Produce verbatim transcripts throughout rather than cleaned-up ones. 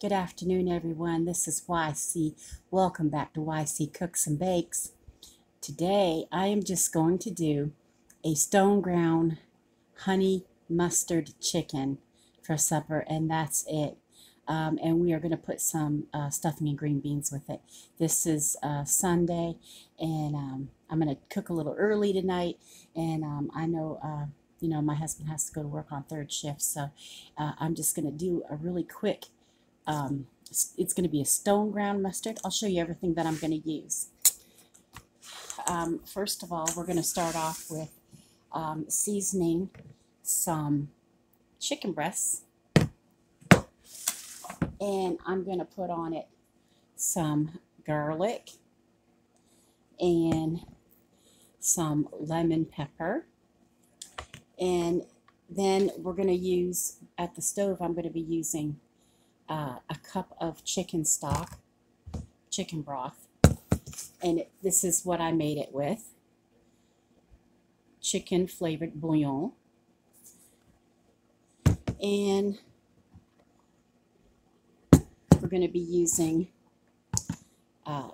Good afternoon, everyone. This is Y C. Welcome back to Y C Cooks and Bakes. Today, I am just going to do a stone ground honey mustard chicken for supper, and that's it. Um, and we are going to put some uh, stuffing and green beans with it. This is uh, Sunday, and um, I'm going to cook a little early tonight, and um, I know... Uh, You know, my husband has to go to work on third shift, so uh, I'm just going to do a really quick, um, it's going to be a stone ground mustard. I'll show you everything that I'm going to use. Um, first of all, we're going to start off with um, seasoning some chicken breasts, and I'm going to put on it some garlic and some lemon pepper. And then we're going to use, at the stove, I'm going to be using uh, a cup of chicken stock, chicken broth. And it, this is what I made it with. Chicken flavored bouillon. And we're going to be using, uh,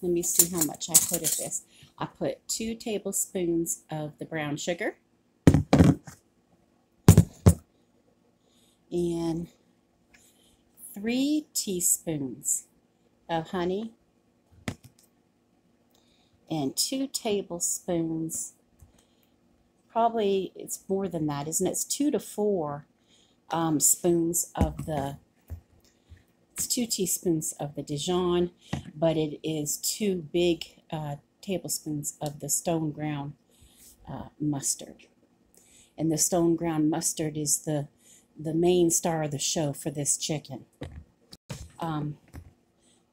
let me see how much I put of this. I put two tablespoons of the brown sugar. And three teaspoons of honey and two tablespoons, probably it's more than that, isn't it? It's two to four um, spoons of the, it's two teaspoons of the Dijon, but it is two big uh, tablespoons of the stone ground uh, mustard. And the stone ground mustard is the the main star of the show for this chicken. Um,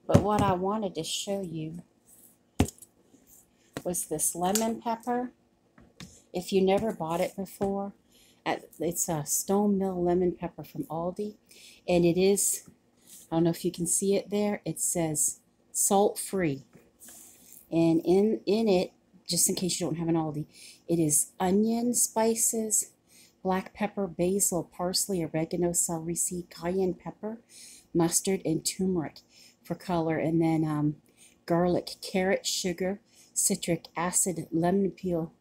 but what I wanted to show you was this lemon pepper. If you never bought it before, it's a stone mill lemon pepper from Aldi, and it is, I don't know if you can see it there, it says salt free, and in, in it, just in case you don't have an Aldi, it is onion, spices, black pepper, basil, parsley, oregano, celery seed, cayenne pepper, mustard, and turmeric for color. And then um, garlic, carrot, sugar, citric acid, lemon peel,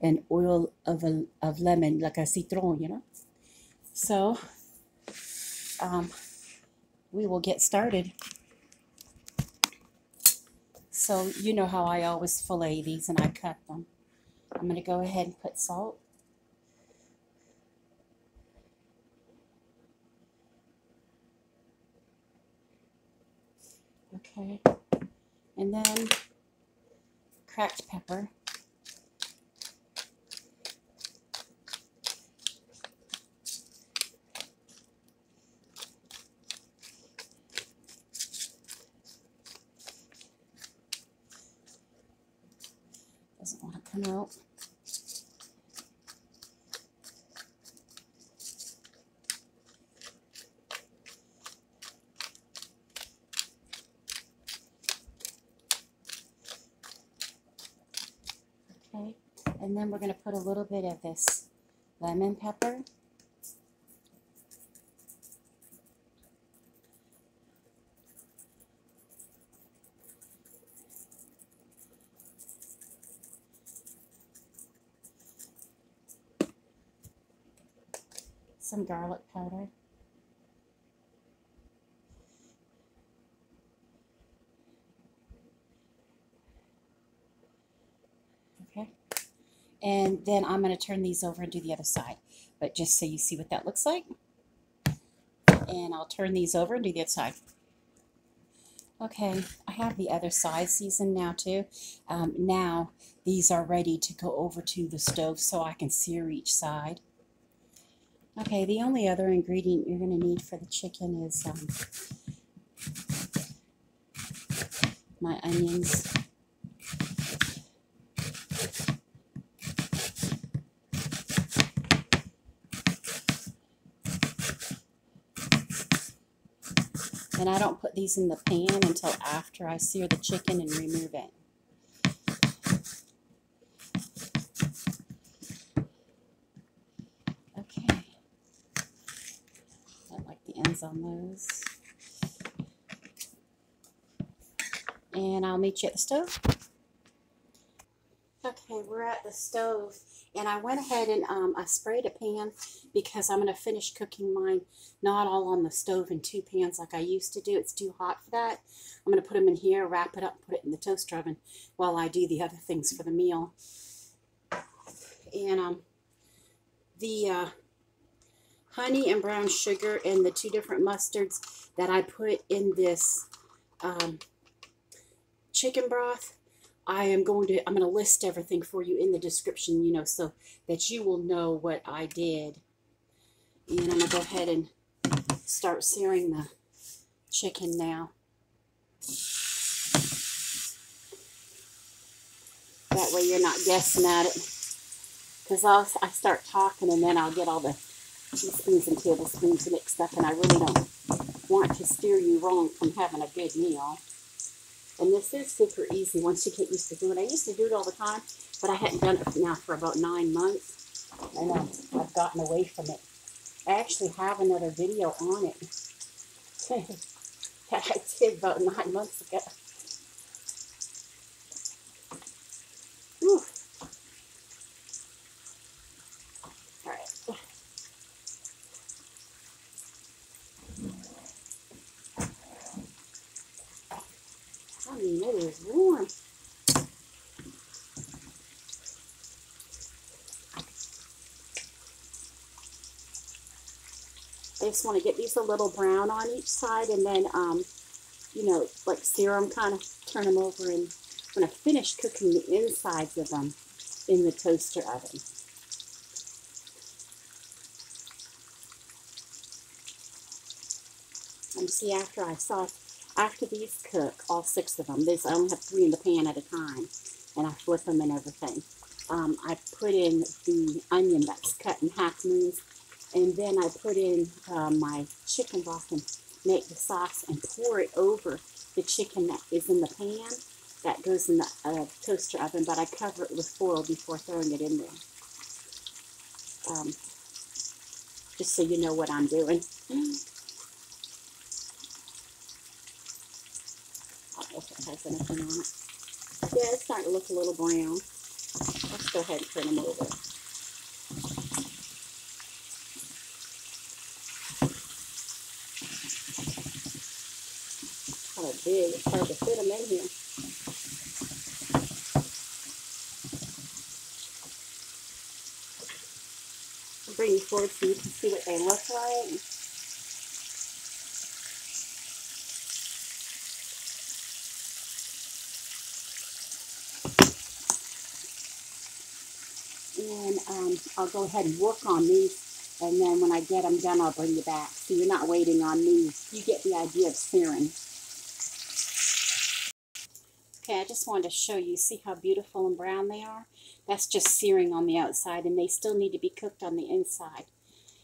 and oil of, a, of lemon, like a citron, you know. So um, we will get started. So you know how I always fillet these and I cut them. I'm going to go ahead and put salt. Okay, and then cracked pepper, doesn't want to come out. And then we're going to put a little bit of this lemon pepper. Some garlic powder. And then I'm going to turn these over and do the other side. But just so you see what that looks like. And I'll turn these over and do the other side. Okay, I have the other side seasoned now too. Um, now these are ready to go over to the stove so I can sear each side. Okay, the only other ingredient you're going to need for the chicken is um, my onions. And I don't put these in the pan until after I sear the chicken and remove it. Okay. I like the ends on those. and I'll meet you at the stove. Okay, we're at the stove, and I went ahead and um, I sprayed a pan because I'm going to finish cooking mine not all on the stove in two pans like I used to do. It's too hot for that. I'm going to put them in here, wrap it up, put it in the toaster oven while I do the other things for the meal. And um, the uh, honey and brown sugar and the two different mustards that I put in this um, chicken broth, I am going to, I'm going to list everything for you in the description, you know, so that you will know what I did. And I'm going to go ahead and start searing the chicken now. That way you're not guessing at it. Because I'll I start talking and then I'll get all the teaspoons and tablespoons mixed up, and I really don't want to steer you wrong from having a good meal. And this is super easy once you get used to doing it. I used to do it all the time, but I hadn't done it now for about nine months. And I've, I've gotten away from it. I actually have another video on it that I did about nine months ago. Whew. All right. I mean, it is warm. They just want to get these a little brown on each side, and then, um, you know, like sear them, kind of turn them over, and I'm going to finish cooking the insides of them in the toaster oven. And see, after I saute After these cook, all six of them, this, I only have three in the pan at a time, and I flip them and everything. Um, I put in the onion that's cut in half moons, and then I put in uh, my chicken broth and make the sauce and pour it over the chicken that is in the pan that goes in the uh, toaster oven, but I cover it with foil before throwing it in there. Um, just so you know what I'm doing. If it has anything on it. Yeah, it's starting to look a little brown. Let's go ahead and turn them over. Kind of big, it's hard to fit them in here. I'll bring you forward so you can see what they look like. And um, I'll go ahead and work on these, and then when I get them done, I'll bring you back. So you're not waiting on me. You get the idea of searing. Okay, I just wanted to show you. See how beautiful and brown they are? That's just searing on the outside, and they still need to be cooked on the inside.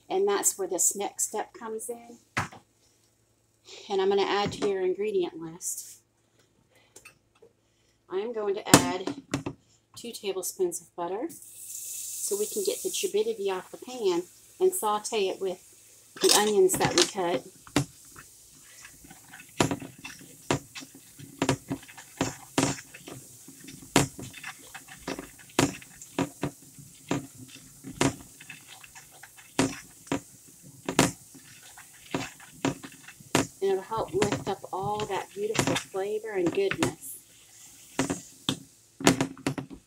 And that's where this next step comes in. And I'm going to add to your ingredient list. I'm going to add two tablespoons of butter, so we can get the turbidity off the pan and saute it with the onions that we cut. And it'll help lift up all that beautiful flavor and goodness.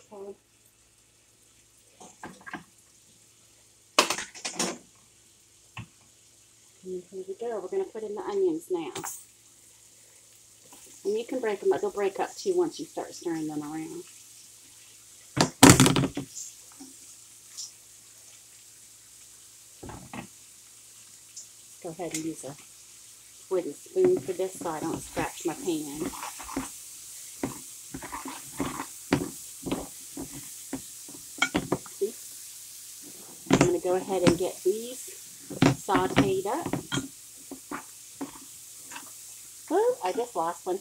Okay. Here we go. We're going to put in the onions now. And you can break them up. They'll break up too once you start stirring them around. Let's go ahead and use a wooden spoon for this so I don't scratch my pan. See? I'm going to go ahead and get these sauteed up. Oh, I just lost one.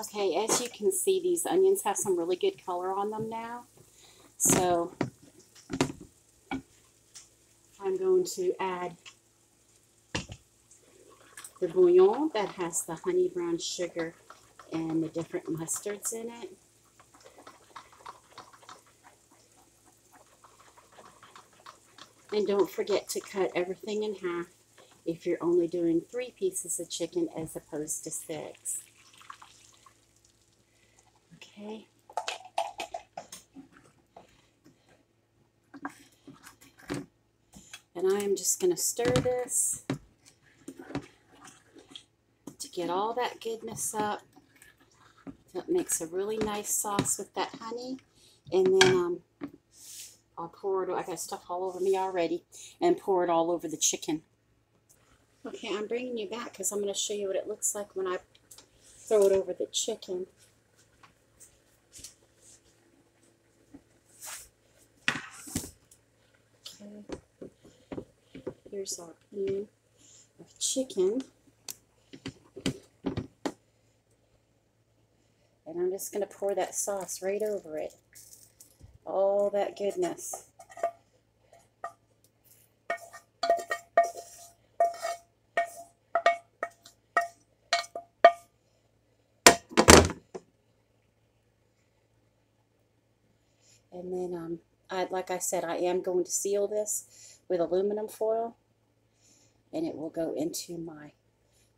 Okay, as you can see, these onions have some really good color on them now. So I'm going to add the bouillon that has the honey brown sugar and the different mustards in it. And don't forget to cut everything in half if you're only doing three pieces of chicken as opposed to six. Okay. And I'm just going to stir this to get all that goodness up. So it makes a really nice sauce with that honey. And then um, I'll pour it. I got stuff all over me already, and pour it all over the chicken. Okay, I'm bringing you back because I'm going to show you what it looks like when I throw it over the chicken. Okay. Here's our pan of chicken, and I'm just going to pour that sauce right over it, all that goodness. And then, um, I, like I said, I am going to seal this with aluminum foil, and it will go into my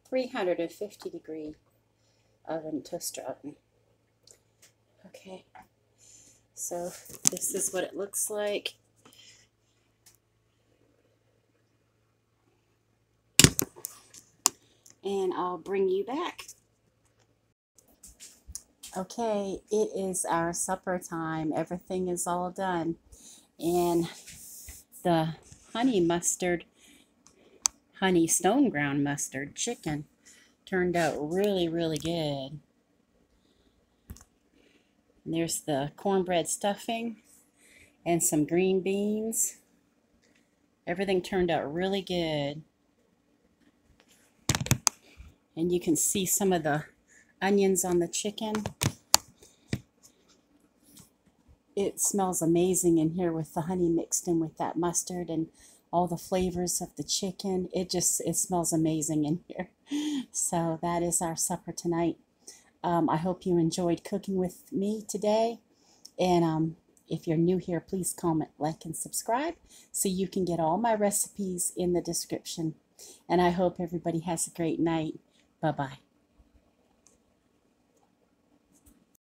three hundred fifty degree oven, toaster oven. Okay, so this is what it looks like. And I'll bring you back. Okay, it is our supper time. Everything is all done. And the honey mustard honey stone ground mustard chicken turned out really, really good. And there's the cornbread stuffing and some green beans. Everything turned out really good. And you can see some of the onions on the chicken. It smells amazing in here with the honey mixed in with that mustard and all the flavors of the chicken. It just, it smells amazing in here. So that is our supper tonight. Um, I hope you enjoyed cooking with me today. And um, if you're new here, please comment, like, and subscribe so you can get all my recipes in the description. And I hope everybody has a great night. Bye-bye.